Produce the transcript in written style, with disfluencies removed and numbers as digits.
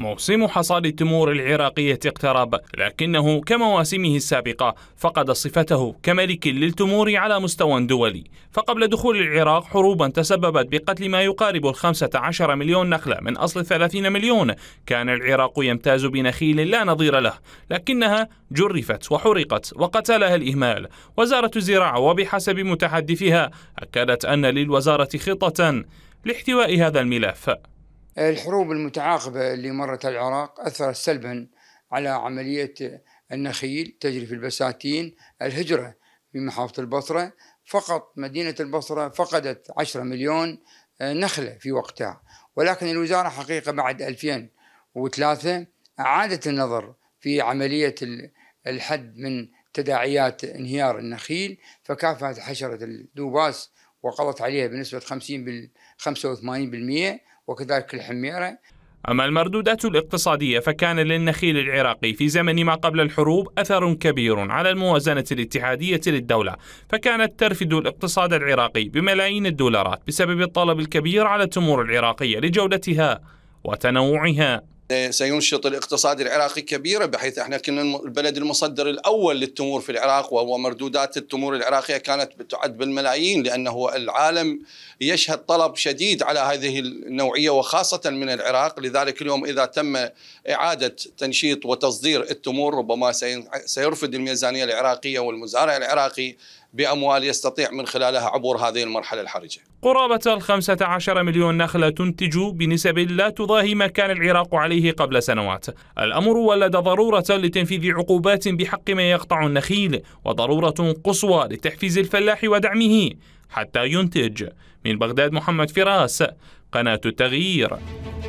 موسم حصاد التمور العراقية اقترب، لكنه كمواسمه السابقة فقد صفته كملك للتمور على مستوى دولي. فقبل دخول العراق حروبا تسببت بقتل ما يقارب 15 مليون نخلة من أصل 30 مليون. كان العراق يمتاز بنخيل لا نظير له، لكنها جرفت وحرقت وقتلها الإهمال. وزارة الزراعة وبحسب متحدثها أكدت أن للوزارة خطة لاحتواء هذا الملف. الحروب المتعاقبة اللي مرت العراق أثرت سلبا على عملية النخيل، تجريف البساتين، الهجرة من محافظة البصرة. فقط مدينة البصرة فقدت 10 مليون نخلة في وقتها، ولكن الوزارة حقيقة بعد 2003 أعادت النظر في عملية الحد من تداعيات انهيار النخيل، فكافحت حشرة الدوباس وقضت عليها بنسبة 85%، وكذلك الحميرة. أما المردودات الاقتصادية فكان للنخيل العراقي في زمن ما قبل الحروب أثر كبير على الموازنة الاتحادية للدولة، فكانت ترفد الاقتصاد العراقي بملايين الدولارات بسبب الطلب الكبير على التمور العراقية لجودتها وتنوعها. سينشط الاقتصاد العراقي كبيرة، بحيث احنا كنا البلد المصدر الأول للتمور في العراق، وهو مردودات التمور العراقية كانت تعد بالملايين، لأنه العالم يشهد طلب شديد على هذه النوعية وخاصة من العراق. لذلك اليوم إذا تم إعادة تنشيط وتصدير التمور ربما سيرفد الميزانية العراقية والمزارع العراقي بأموال يستطيع من خلالها عبور هذه المرحلة الحرجة. قرابة 15 مليون نخلة تنتج بنسب لا تضاهي ما كان العراق عليه قبل سنوات. الأمر ولد ضرورة لتنفيذ عقوبات بحق من يقطع النخيل، وضرورة قصوى لتحفيز الفلاح ودعمه حتى ينتج. من بغداد محمد فراس، قناة التغيير.